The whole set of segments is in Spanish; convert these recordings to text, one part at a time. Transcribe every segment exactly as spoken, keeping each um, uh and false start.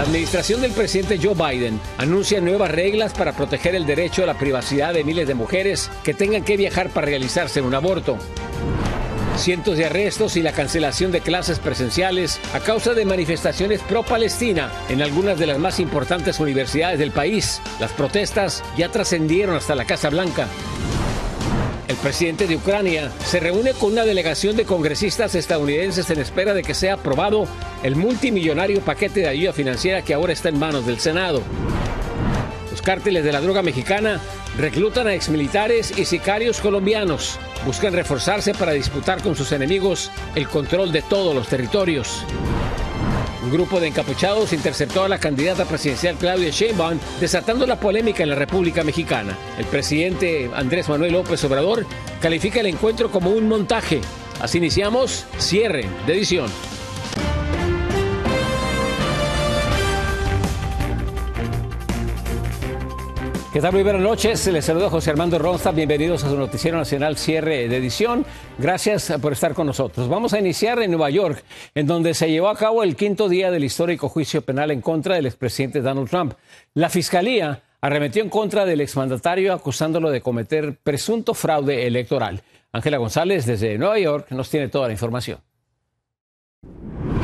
La administración del presidente Joe Biden anuncia nuevas reglas para proteger el derecho a la privacidad de miles de mujeres que tengan que viajar para realizarse un aborto. Cientos de arrestos y la cancelación de clases presenciales a causa de manifestaciones pro-Palestina en algunas de las más importantes universidades del país. Las protestas ya trascendieron hasta la Casa Blanca. El presidente de Ucrania se reúne con una delegación de congresistas estadounidenses en espera de que sea aprobado el multimillonario paquete de ayuda financiera que ahora está en manos del Senado. Los cárteles de la droga mexicana reclutan a exmilitares y sicarios colombianos. Buscan reforzarse para disputar con sus enemigos el control de todos los territorios. Un grupo de encapuchados interceptó a la candidata presidencial Claudia Sheinbaum, desatando la polémica en la República Mexicana. El presidente Andrés Manuel López Obrador califica el encuentro como un montaje. Así iniciamos cierre de edición. ¿Qué tal? Muy buenas noches. Les saluda José Armando Ronstadt. Bienvenidos a su noticiero nacional cierre de edición. Gracias por estar con nosotros. Vamos a iniciar en Nueva York, en donde se llevó a cabo el quinto día del histórico juicio penal en contra del expresidente Donald Trump. La fiscalía arremetió en contra del exmandatario acusándolo de cometer presunto fraude electoral. Ángela González, desde Nueva York, nos tiene toda la información.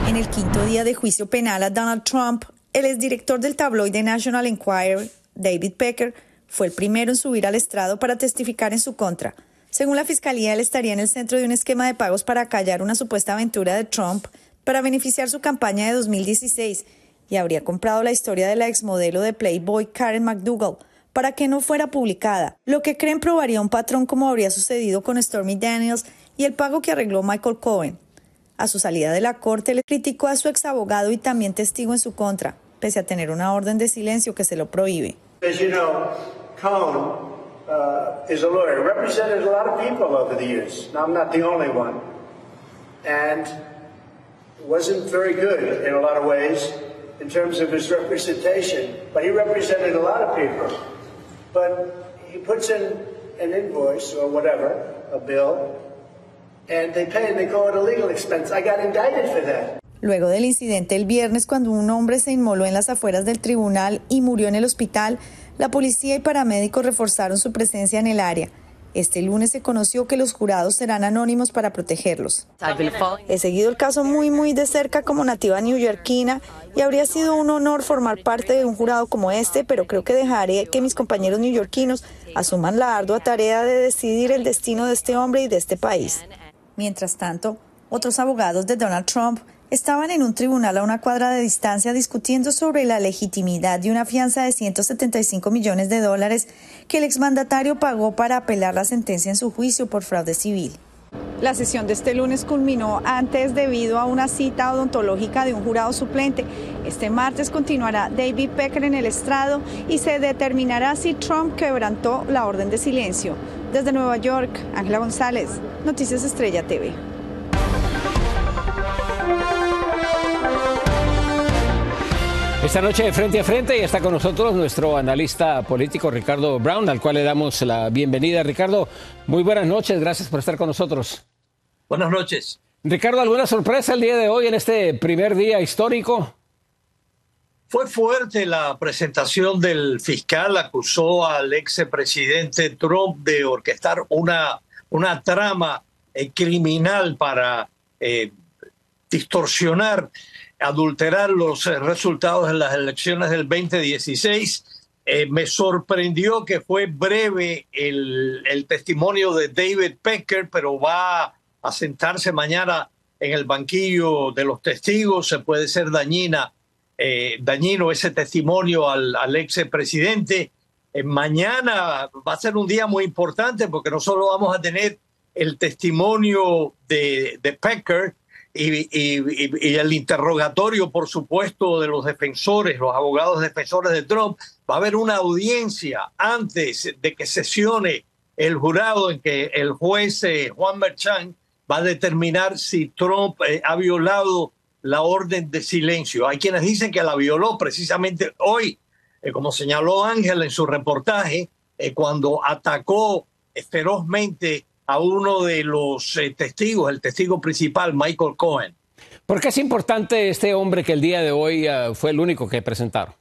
En el quinto día de juicio penal a Donald Trump, el exdirector del tabloide National Enquirer, David Pecker, fue el primero en subir al estrado para testificar en su contra. Según la fiscalía, él estaría en el centro de un esquema de pagos para callar una supuesta aventura de Trump para beneficiar su campaña de dos mil dieciséis y habría comprado la historia de la exmodelo de Playboy Karen McDougal para que no fuera publicada, lo que creen probaría un patrón como habría sucedido con Stormy Daniels y el pago que arregló Michael Cohen. A su salida de la corte, le criticó a su exabogado y también testigo en su contra, pese a tener una orden de silencio que se lo prohíbe. As you know, Cohen uh, is a lawyer, represented a lot of people over the years. Now, I'm not the only one. And wasn't very good in a lot of ways in terms of his representation. But he represented a lot of people. But he puts in an invoice or whatever, a bill, and they pay and they go at a legal expense. I got indicted for that. Luego del incidente el viernes, cuando un hombre se inmoló en las afueras del tribunal y murió en el hospital, la policía y paramédicos reforzaron su presencia en el área. Este lunes se conoció que los jurados serán anónimos para protegerlos. He seguido el caso muy, muy de cerca como nativa neoyorquina y habría sido un honor formar parte de un jurado como este, pero creo que dejaré que mis compañeros neoyorquinos asuman la ardua tarea de decidir el destino de este hombre y de este país. Mientras tanto, otros abogados de Donald Trump estaban en un tribunal a una cuadra de distancia discutiendo sobre la legitimidad de una fianza de ciento setenta y cinco millones de dólares que el exmandatario pagó para apelar la sentencia en su juicio por fraude civil. La sesión de este lunes culminó antes debido a una cita odontológica de un jurado suplente. Este martes continuará David Pecker en el estrado y se determinará si Trump quebrantó la orden de silencio. Desde Nueva York, Ángela González, Noticias Estrella T V. Esta noche de Frente a Frente y está con nosotros nuestro analista político Ricardo Brown, al cual le damos la bienvenida. Ricardo, muy buenas noches, gracias por estar con nosotros. Buenas noches. Ricardo, ¿alguna sorpresa el día de hoy en este primer día histórico? Fue fuerte la presentación del fiscal, acusó al expresidente Trump de orquestar una, una trama eh, criminal para eh, distorsionar, adulterar los resultados de las elecciones del veinte dieciséis. Eh, me sorprendió que fue breve el, el testimonio de David Pecker, pero va a sentarse mañana en el banquillo de los testigos. Se puede ser dañina, eh, dañino ese testimonio al, al expresidente. Eh, mañana va a ser un día muy importante porque no solo vamos a tener el testimonio de, de Pecker, Y, y, y el interrogatorio, por supuesto, de los defensores, los abogados defensores de Trump. Va a haber una audiencia antes de que sesione el jurado en que el juez eh, Juan Merchán va a determinar si Trump eh, ha violado la orden de silencio. Hay quienes dicen que la violó precisamente hoy, eh, como señaló Ángel en su reportaje, eh, cuando atacó eh, ferozmente a uno de los eh, testigos, el testigo principal, Michael Cohen. ¿Por qué es importante este hombre que el día de hoy uh, fue el único que presentaron?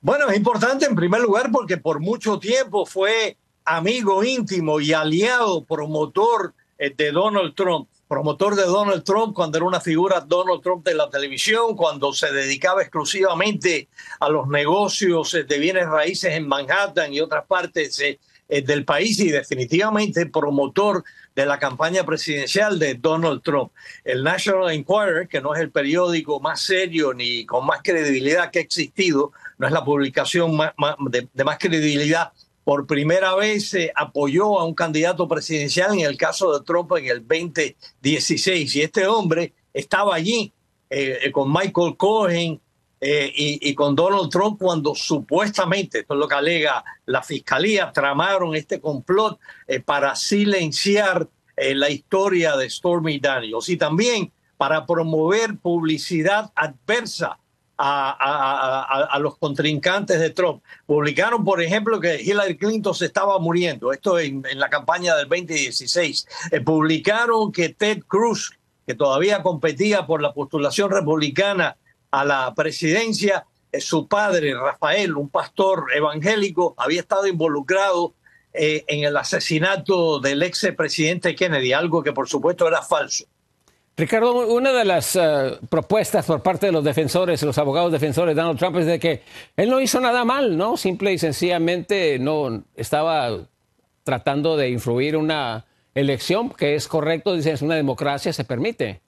Bueno, es importante en primer lugar porque por mucho tiempo fue amigo íntimo y aliado, promotor eh, de Donald Trump. Promotor de Donald Trump cuando era una figura Donald Trump de la televisión, cuando se dedicaba exclusivamente a los negocios eh, de bienes raíces en Manhattan y otras partes eh, eh, del país, y definitivamente promotor de la campaña presidencial de Donald Trump. El National Enquirer, que no es el periódico más serio ni con más credibilidad que ha existido, no es la publicación más, más, de, de más credibilidad, por primera vez eh, apoyó a un candidato presidencial en el caso de Trump en el veinte dieciséis. Y este hombre estaba allí eh, eh, con Michael Cohen eh, y, y con Donald Trump cuando supuestamente, esto es lo que alega la fiscalía, tramaron este complot eh, para silenciar eh, la historia de Stormy Daniels y también para promover publicidad adversa A, a, a, a los contrincantes de Trump. Publicaron, por ejemplo, que Hillary Clinton se estaba muriendo. Esto en, en la campaña del veinte dieciséis. Eh, publicaron que Ted Cruz, que todavía competía por la postulación republicana a la presidencia, eh, su padre, Rafael, un pastor evangélico, había estado involucrado eh, en el asesinato del expresidente Kennedy, algo que por supuesto era falso. Ricardo, una de las uh, propuestas por parte de los defensores, los abogados defensores de Donald Trump, es de que él no hizo nada mal, ¿no? Simple y sencillamente no estaba tratando de influir una elección, que es correcto, dicen, es una democracia, se permite.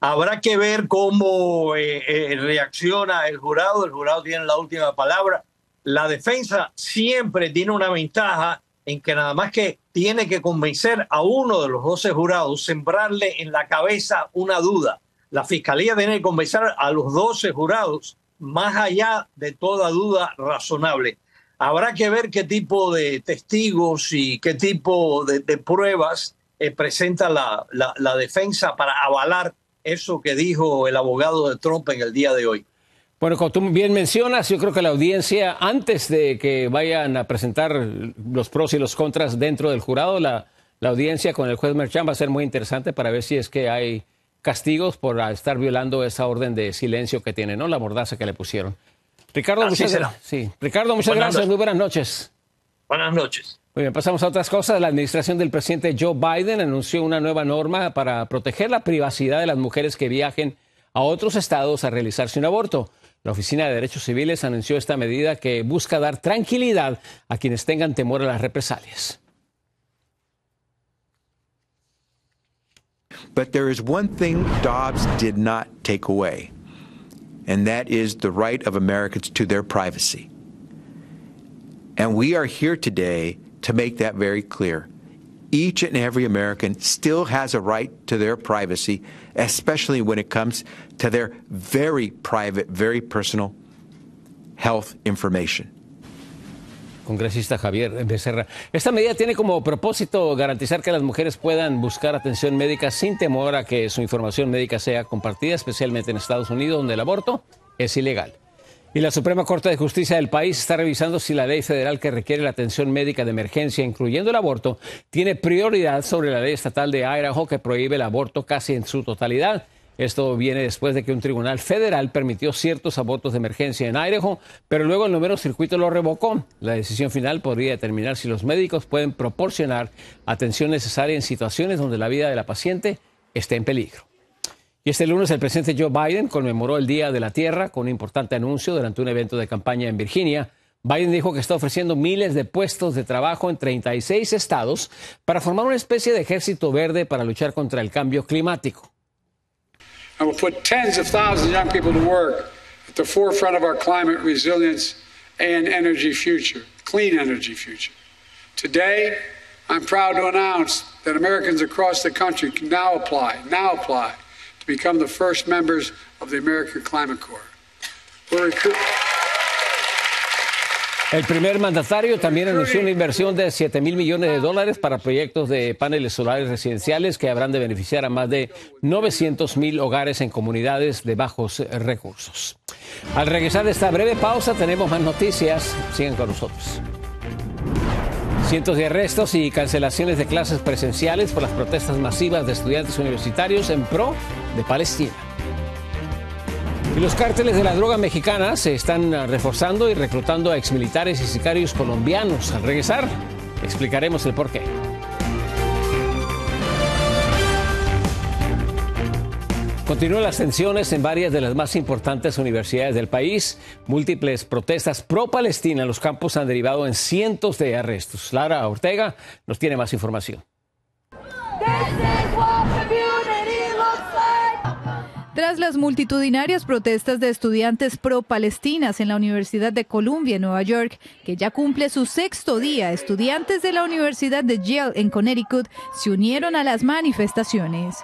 Habrá que ver cómo eh, eh, reacciona el jurado. El jurado tiene la última palabra. La defensa siempre tiene una ventaja en que nada más que tiene que convencer a uno de los doce jurados, sembrarle en la cabeza una duda. La fiscalía tiene que convencer a los doce jurados más allá de toda duda razonable. Habrá que ver qué tipo de testigos y qué tipo de, de pruebas eh, presenta la, la, la defensa para avalar eso que dijo el abogado de Trump en el día de hoy. Bueno, como tú bien mencionas, yo creo que la audiencia, antes de que vayan a presentar los pros y los contras dentro del jurado, la, la audiencia con el juez Merchán va a ser muy interesante para ver si es que hay castigos por estar violando esa orden de silencio que tiene, ¿no? La mordaza que le pusieron. Ricardo, Así muchas, será. Sí. Ricardo, muchas buenas gracias. Noches. Muy buenas noches. Buenas noches. Muy bien, pasamos a otras cosas. La administración del presidente Joe Biden anunció una nueva norma para proteger la privacidad de las mujeres que viajen a otros estados a realizarse un aborto. La Oficina de Derechos Civiles anunció esta medida que busca dar tranquilidad a quienes tengan temor a las represalias. But there is one thing Dobbs did not take away, and that is the right of Americans to their privacy. And we are here today to make that very clear. Each and every American still has a right to their privacy, especially when it comes to their very private, very personal health information. Congresista Javier Becerra. Esta medida tiene como propósito garantizar que las mujeres puedan buscar atención médica sin temor a que su información médica sea compartida, especialmente en Estados Unidos, donde el aborto es ilegal. Y la Suprema Corte de Justicia del país está revisando si la ley federal que requiere la atención médica de emergencia, incluyendo el aborto, tiene prioridad sobre la ley estatal de Idaho que prohíbe el aborto casi en su totalidad. Esto viene después de que un tribunal federal permitió ciertos abortos de emergencia en Idaho, pero luego el noveno circuito lo revocó. La decisión final podría determinar si los médicos pueden proporcionar atención necesaria en situaciones donde la vida de la paciente esté en peligro. Y este lunes el presidente Joe Biden conmemoró el Día de la Tierra con un importante anuncio durante un evento de campaña en Virginia. Biden dijo que está ofreciendo miles de puestos de trabajo en treinta y seis estados para formar una especie de ejército verde para luchar contra el cambio climático. And we'll put tens of thousands of young people to work at the forefront of our climate resilience and energy future, clean energy future. Today, I'm proud to announce that Americans across the country can now apply, now apply. become the first members of the American Climate Corps. We're El primer mandatario también anunció una inversión de siete mil millones de dólares para proyectos de paneles solares residenciales que habrán de beneficiar a más de novecientos mil hogares en comunidades de bajos recursos. Al regresar de esta breve pausa tenemos más noticias. Sigan con nosotros. Cientos de arrestos y cancelaciones de clases presenciales por las protestas masivas de estudiantes universitarios en pro de Palestina. Y los cárteles de la droga mexicana se están reforzando y reclutando a exmilitares y sicarios colombianos. Al regresar, explicaremos el porqué. Continúan las tensiones en varias de las más importantes universidades del país. Múltiples protestas pro-Palestina en los campos han derivado en cientos de arrestos. Lara Ortega nos tiene más información. Tras las multitudinarias protestas de estudiantes pro-palestinas en la Universidad de Columbia, en Nueva York, que ya cumple su sexto día, estudiantes de la Universidad de Yale, en Connecticut, se unieron a las manifestaciones.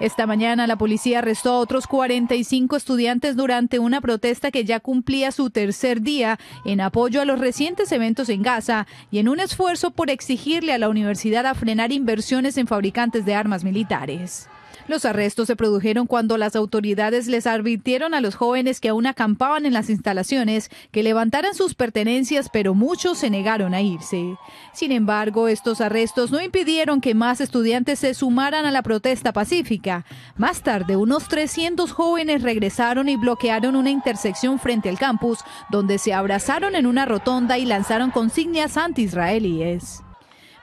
Esta mañana la policía arrestó a otros cuarenta y cinco estudiantes durante una protesta que ya cumplía su tercer día en apoyo a los recientes eventos en Gaza y en un esfuerzo por exigirle a la universidad a frenar inversiones en fabricantes de armas militares. Los arrestos se produjeron cuando las autoridades les advirtieron a los jóvenes que aún acampaban en las instalaciones que levantaran sus pertenencias, pero muchos se negaron a irse. Sin embargo, estos arrestos no impidieron que más estudiantes se sumaran a la protesta pacífica. Más tarde, unos trescientos jóvenes regresaron y bloquearon una intersección frente al campus, donde se abrazaron en una rotonda y lanzaron consignas anti-israelíes.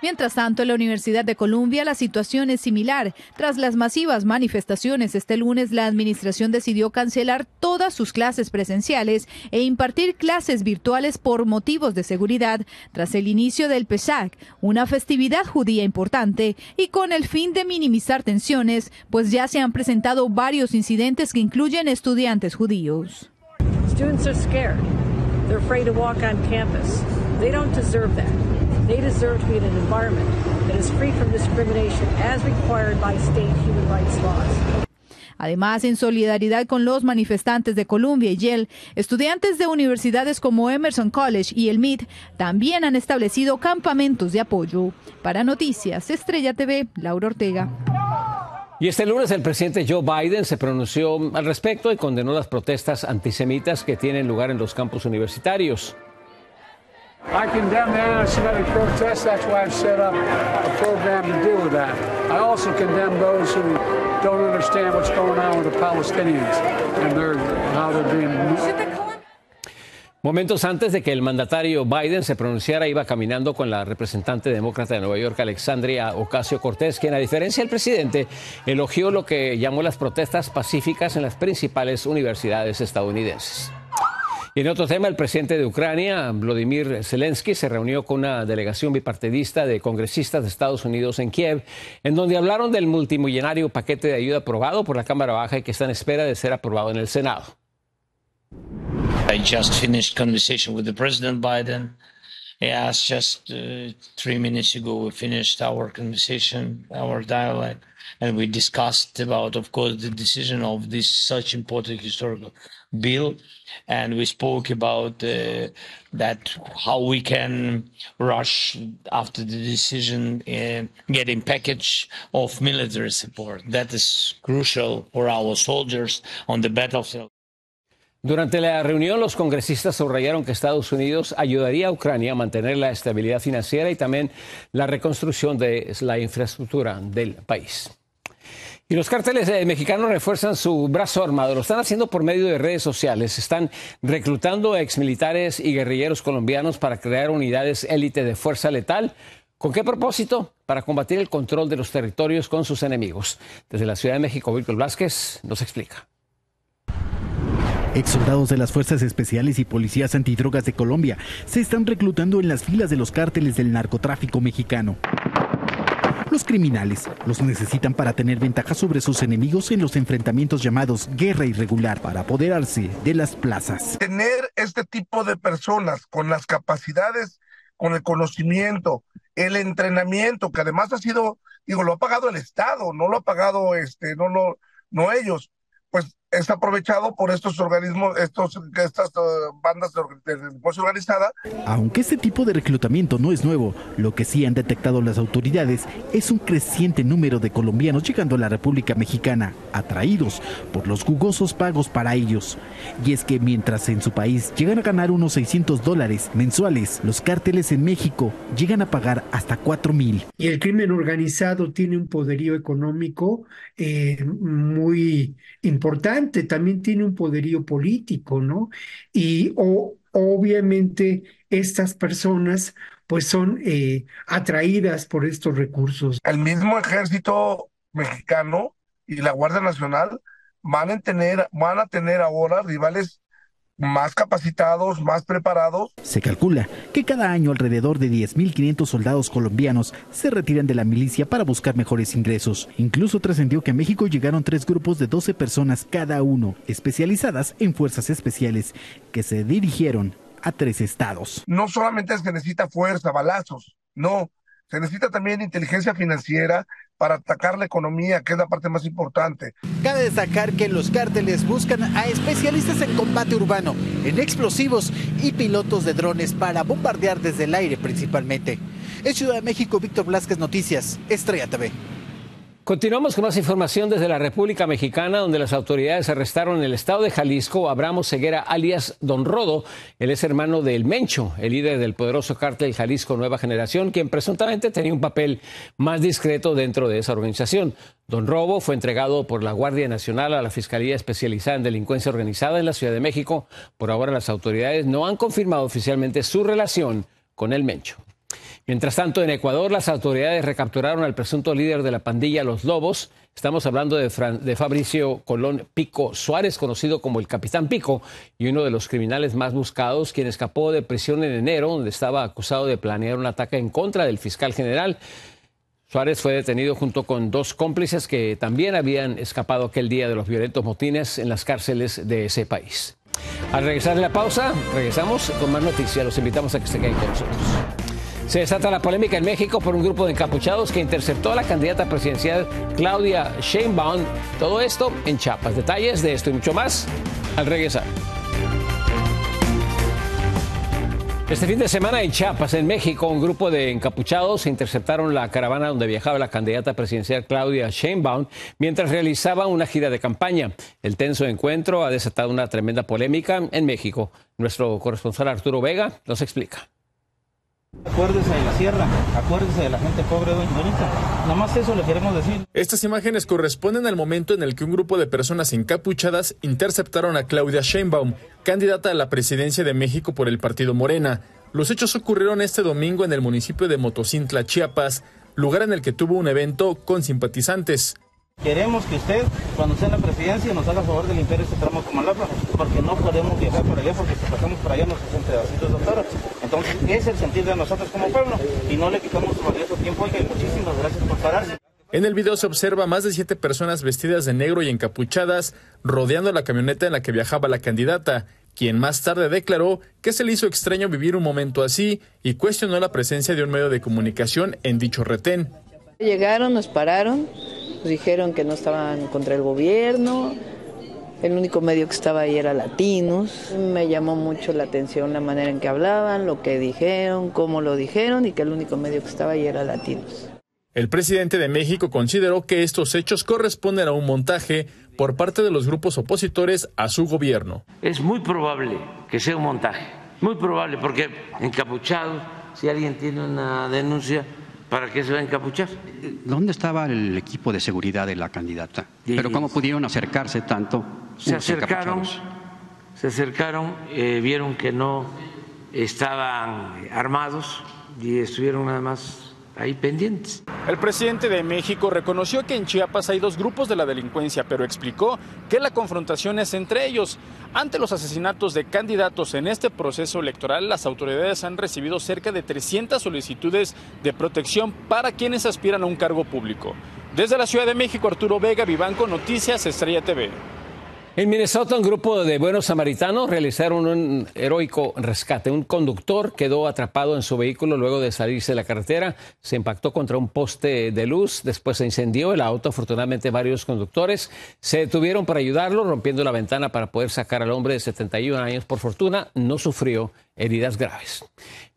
Mientras tanto, en la Universidad de Columbia la situación es similar. Tras las masivas manifestaciones este lunes, la administración decidió cancelar todas sus clases presenciales e impartir clases virtuales por motivos de seguridad, tras el inicio del Pesach, una festividad judía importante, y con el fin de minimizar tensiones, pues ya se han presentado varios incidentes que incluyen estudiantes judíos. They deserve to be in an environment that is free from discrimination as required by state human rights laws. Además, en solidaridad con los manifestantes de Columbia y Yale, estudiantes de universidades como Emerson College y el M I T también han establecido campamentos de apoyo. Para Noticias Estrella T V, Laura Ortega. Y este lunes el presidente Joe Biden se pronunció al respecto y condenó las protestas antisemitas que tienen lugar en los campus universitarios. I condemn the anti-Semitic protests. That's why I've set up a program to deal with that. I also condemn those who don't understand what's going on with the Palestinians and their, how they're being. Momentos antes de que el mandatario Biden se pronunciara, iba caminando con la representante demócrata de Nueva York, Alexandria Ocasio-Cortez, quien, a diferencia del presidente, elogió lo que llamó las protestas pacíficas en las principales universidades estadounidenses. Y en otro tema, el presidente de Ucrania, Vladimir Zelensky, se reunió con una delegación bipartidista de congresistas de Estados Unidos en Kiev, en donde hablaron del multimillonario paquete de ayuda aprobado por la Cámara Baja y que está en espera de ser aprobado en el Senado. I just finished conversation with the President Biden. Yes, just uh, three minutes ago we finished our conversation, our dialogue, and we discussed about, of course, the decision of this such important historical bill, and we spoke about uh, that how we can rush after the decision in getting package of military support that is crucial for our soldiers on the battlefield. Durante la reunión, los congresistas subrayaron que Estados Unidos ayudaría a Ucrania a mantener la estabilidad financiera y también la reconstrucción de la infraestructura del país. Y los cárteles mexicanos refuerzan su brazo armado. Lo están haciendo por medio de redes sociales. Están reclutando a exmilitares y guerrilleros colombianos para crear unidades élite de fuerza letal. ¿Con qué propósito? Para combatir el control de los territorios con sus enemigos. Desde la Ciudad de México, Víctor Vázquez nos explica. Ex soldados de las Fuerzas Especiales y Policías Antidrogas de Colombia se están reclutando en las filas de los cárteles del narcotráfico mexicano. Los criminales los necesitan para tener ventaja sobre sus enemigos en los enfrentamientos llamados guerra irregular, para apoderarse de las plazas. Tener este tipo de personas con las capacidades, con el conocimiento, el entrenamiento, que además ha sido, digo, lo ha pagado el Estado, no lo ha pagado este, no, no, no ellos, pues es aprovechado por estos organismos, estos, estas uh, bandas de delincuencia organizada. Aunque este tipo de reclutamiento no es nuevo, lo que sí han detectado las autoridades es un creciente número de colombianos llegando a la República Mexicana, atraídos por los jugosos pagos para ellos. Y es que mientras en su país llegan a ganar unos seiscientos dólares mensuales, los cárteles en México llegan a pagar hasta cuatro mil. Y el crimen organizado tiene un poderío económico eh, muy importante. También tiene un poderío político, ¿no? Y o, obviamente estas personas pues son eh, atraídas por estos recursos. El mismo ejército mexicano y la Guardia Nacional van a tener, van a tener ahora rivales más capacitados, más preparados. Se calcula que cada año alrededor de diez mil quinientos soldados colombianos se retiran de la milicia para buscar mejores ingresos. Incluso trascendió que a México llegaron tres grupos de doce personas cada uno, especializadas en fuerzas especiales, que se dirigieron a tres estados. No solamente se necesita fuerza, balazos, no. Se necesita también inteligencia financiera para atacar la economía, que es la parte más importante. Cabe destacar que los cárteles buscan a especialistas en combate urbano, en explosivos y pilotos de drones para bombardear desde el aire principalmente. En Ciudad de México, Víctor Blázquez, Noticias, Estrella T V. Continuamos con más información desde la República Mexicana, donde las autoridades arrestaron en el estado de Jalisco a Abraham Oseguera, alias Don Rodo. Él es hermano del Mencho, el líder del poderoso cártel Jalisco Nueva Generación, quien presuntamente tenía un papel más discreto dentro de esa organización. Don Rodo fue entregado por la Guardia Nacional a la Fiscalía Especializada en Delincuencia Organizada en la Ciudad de México. Por ahora las autoridades no han confirmado oficialmente su relación con el Mencho. Mientras tanto, en Ecuador, las autoridades recapturaron al presunto líder de la pandilla Los Lobos. Estamos hablando de, Fran- de Fabricio Colón Pico Suárez, conocido como el Capitán Pico, y uno de los criminales más buscados, quien escapó de prisión en enero, donde estaba acusado de planear un ataque en contra del fiscal general. Suárez fue detenido junto con dos cómplices que también habían escapado aquel día de los violentos motines en las cárceles de ese país. Al regresar de la pausa, regresamos con más noticias. Los invitamos a que se queden con nosotros. Se desata la polémica en México por un grupo de encapuchados que interceptó a la candidata presidencial Claudia Sheinbaum. Todo esto en Chiapas. Detalles de esto y mucho más al regresar. Este fin de semana en Chiapas, en México, un grupo de encapuchados interceptaron la caravana donde viajaba la candidata presidencial Claudia Sheinbaum mientras realizaba una gira de campaña. El tenso encuentro ha desatado una tremenda polémica en México. Nuestro corresponsal Arturo Vega nos explica. Acuérdese de la sierra, acuérdese de la gente pobre de Doñita, nada más eso le queremos decir. Estas imágenes corresponden al momento en el que un grupo de personas encapuchadas interceptaron a Claudia Sheinbaum, candidata a la presidencia de México por el partido Morena. Los hechos ocurrieron este domingo en el municipio de Motocintla, Chiapas, lugar en el que tuvo un evento con simpatizantes. Queremos que usted, cuando esté en la presidencia, nos haga favor de limpiar este tramo como Comalapa, porque no podemos viajar por allá, porque si pasamos por allá nos hacen pedacitos de toros. Entonces, ese es el sentido de nosotros como pueblo, y no le quitamos su valioso tiempo, y muchísimas gracias por pararse. En el video se observa más de siete personas vestidas de negro y encapuchadas, rodeando la camioneta en la que viajaba la candidata, quien más tarde declaró que se le hizo extraño vivir un momento así, y cuestionó la presencia de un medio de comunicación en dicho retén. Llegaron, nos pararon. Nos dijeron que no estaban contra el gobierno, el único medio que estaba ahí era Latinos. Me llamó mucho la atención la manera en que hablaban, lo que dijeron, cómo lo dijeron y que el único medio que estaba ahí era Latinos. El presidente de México consideró que estos hechos corresponden a un montaje por parte de los grupos opositores a su gobierno. Es muy probable que sea un montaje, muy probable, porque encapuchado, si alguien tiene una denuncia... ¿Para qué se va a encapuchar? ¿Dónde estaba el equipo de seguridad de la candidata? ¿Pero cómo pudieron acercarse tanto? Se acercaron, se acercaron, eh, vieron que no estaban armados y estuvieron nada más ahí pendientes. El presidente de México reconoció que en Chiapas hay dos grupos de la delincuencia, pero explicó que la confrontación es entre ellos. Ante los asesinatos de candidatos en este proceso electoral, las autoridades han recibido cerca de trescientas solicitudes de protección para quienes aspiran a un cargo público. Desde la Ciudad de México, Arturo Vega Vivanco, Noticias Estrella T V. En Minnesota, un grupo de buenos samaritanos realizaron un heroico rescate. Un conductor quedó atrapado en su vehículo luego de salirse de la carretera. Se impactó contra un poste de luz. Después se incendió el auto. Afortunadamente, varios conductores se detuvieron para ayudarlo, rompiendo la ventana para poder sacar al hombre de setenta y un años. Por fortuna, no sufrió heridas graves.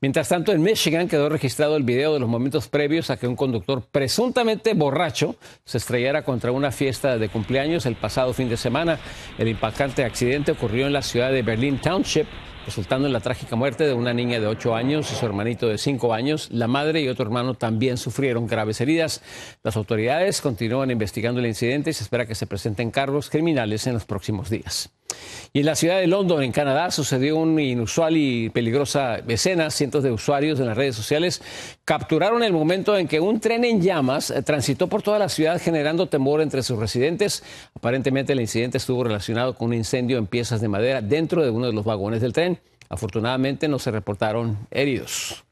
Mientras tanto, en Michigan quedó registrado el video de los momentos previos a que un conductor presuntamente borracho se estrellara contra una fiesta de cumpleaños el pasado fin de semana. El impactante accidente ocurrió en la ciudad de Berlin Township, resultando en la trágica muerte de una niña de ocho años y su hermanito de cinco años. La madre y otro hermano también sufrieron graves heridas. Las autoridades continúan investigando el incidente y se espera que se presenten cargos criminales en los próximos días. Y en la ciudad de London, en Canadá, sucedió una inusual y peligrosa escena. Cientos de usuarios en las redes sociales capturaron el momento en que un tren en llamas transitó por toda la ciudad, generando temor entre sus residentes. Aparentemente, el incidente estuvo relacionado con un incendio en piezas de madera dentro de uno de los vagones del tren. Afortunadamente, no se reportaron heridos.